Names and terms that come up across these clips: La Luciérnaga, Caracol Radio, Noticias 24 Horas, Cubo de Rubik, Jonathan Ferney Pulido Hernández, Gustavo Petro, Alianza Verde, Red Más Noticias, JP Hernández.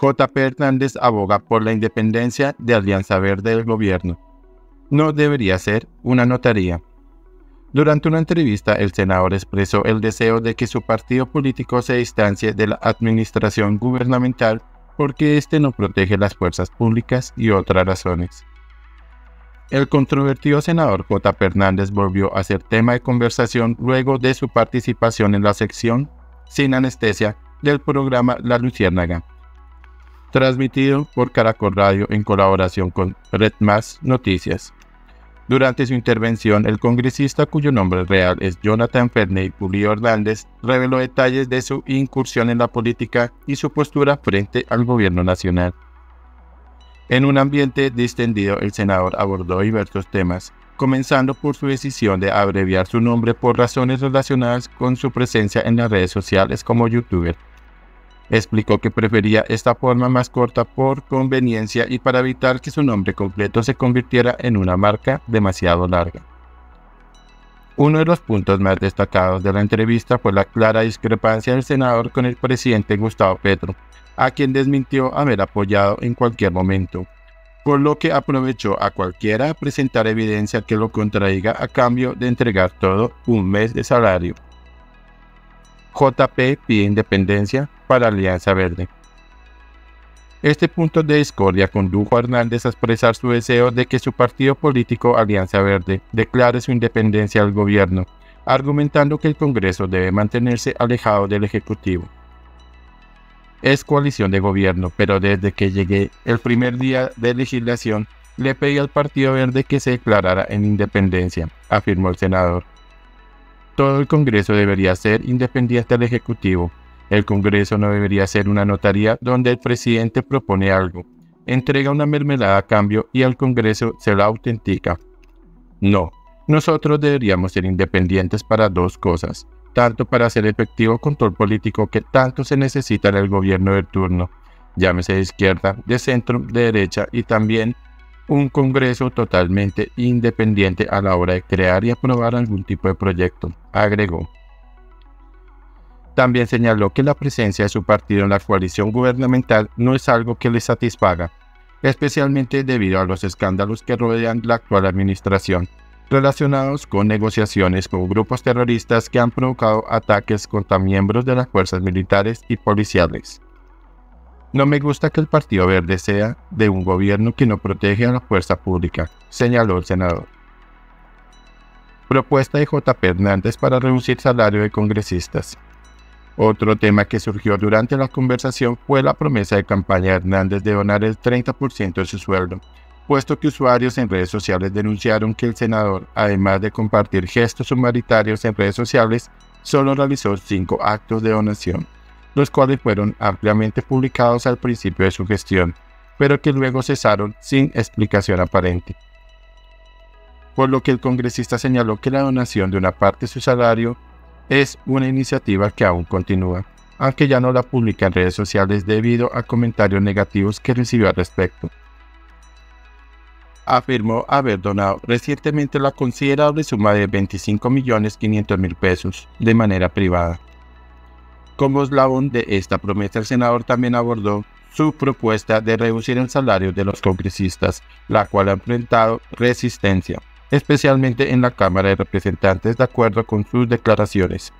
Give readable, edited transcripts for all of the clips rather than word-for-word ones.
JP Hernández aboga por la independencia de Alianza Verde del gobierno. No debería ser una notaría. Durante una entrevista, el senador expresó el deseo de que su partido político se distancie de la administración gubernamental porque este no protege las fuerzas públicas y otras razones. El controvertido senador JP Hernández volvió a ser tema de conversación luego de su participación en la sección Sin Anestesia del programa La Luciérnaga, transmitido por Caracol Radio en colaboración con Red Más Noticias. Durante su intervención, el congresista, cuyo nombre real es Jonathan Ferney Pulido Hernández, reveló detalles de su incursión en la política y su postura frente al gobierno nacional. En un ambiente distendido, el senador abordó diversos temas, comenzando por su decisión de abreviar su nombre por razones relacionadas con su presencia en las redes sociales como youtuber. Explicó que prefería esta forma más corta por conveniencia y para evitar que su nombre completo se convirtiera en una marca demasiado larga. Uno de los puntos más destacados de la entrevista fue la clara discrepancia del senador con el presidente Gustavo Petro, a quien desmintió haber apoyado en cualquier momento, por lo que aprovechó a cualquiera a presentar evidencia que lo contradiga a cambio de entregar todo un mes de salario. JP pide independencia para Alianza Verde. Este punto de discordia condujo a Hernández a expresar su deseo de que su partido político Alianza Verde declare su independencia al gobierno, argumentando que el Congreso debe mantenerse alejado del Ejecutivo. Es coalición de gobierno, pero desde que llegué el primer día de legislación, le pedí al Partido Verde que se declarara en independencia, afirmó el senador. Todo el Congreso debería ser independiente del Ejecutivo. El Congreso no debería ser una notaría donde el presidente propone algo, entrega una mermelada a cambio y al Congreso se la autentica. No, nosotros deberíamos ser independientes para dos cosas. Tanto para hacer efectivo control político que tanto se necesita en el gobierno del turno, llámese de izquierda, de centro, de derecha, y también un Congreso totalmente independiente a la hora de crear y aprobar algún tipo de proyecto, agregó. También señaló que la presencia de su partido en la coalición gubernamental no es algo que le satisfaga, especialmente debido a los escándalos que rodean la actual administración, relacionados con negociaciones con grupos terroristas que han provocado ataques contra miembros de las fuerzas militares y policiales. No me gusta que el Partido Verde sea de un gobierno que no protege a la fuerza pública, señaló el senador. Propuesta de JP Hernández para reducir salario de congresistas. Otro tema que surgió durante la conversación fue la promesa de campaña de Hernández de donar el 30% de su sueldo, puesto que usuarios en redes sociales denunciaron que el senador, además de compartir gestos humanitarios en redes sociales, solo realizó 5 actos de donación, los cuales fueron ampliamente publicados al principio de su gestión, pero que luego cesaron sin explicación aparente. Por lo que el congresista señaló que la donación de una parte de su salario es una iniciativa que aún continúa, aunque ya no la publica en redes sociales debido a comentarios negativos que recibió al respecto. Afirmó haber donado recientemente la considerable suma de 25.500.000 pesos de manera privada. Como eslabón de esta promesa, el senador también abordó su propuesta de reducir el salario de los congresistas, la cual ha enfrentado resistencia, especialmente en la Cámara de Representantes, de acuerdo con sus declaraciones.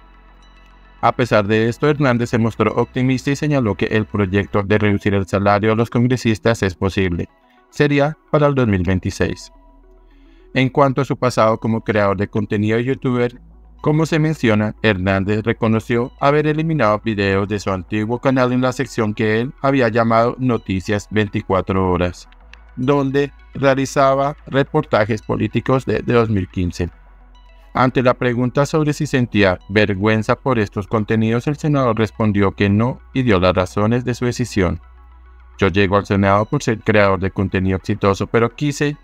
A pesar de esto, Hernández se mostró optimista y señaló que el proyecto de reducir el salario de los congresistas es posible. Sería para el 2026. En cuanto a su pasado como creador de contenido y youtuber, como se menciona, Hernández reconoció haber eliminado videos de su antiguo canal en la sección que él había llamado Noticias 24 Horas, donde realizaba reportajes políticos desde 2015. Ante la pregunta sobre si sentía vergüenza por estos contenidos, el senador respondió que no y dio las razones de su decisión. Yo llego al Senado por ser creador de contenido exitoso, pero quise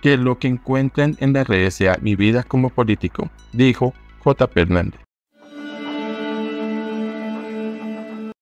que lo que encuentren en las redes sea mi vida como político, dijo JP Hernández.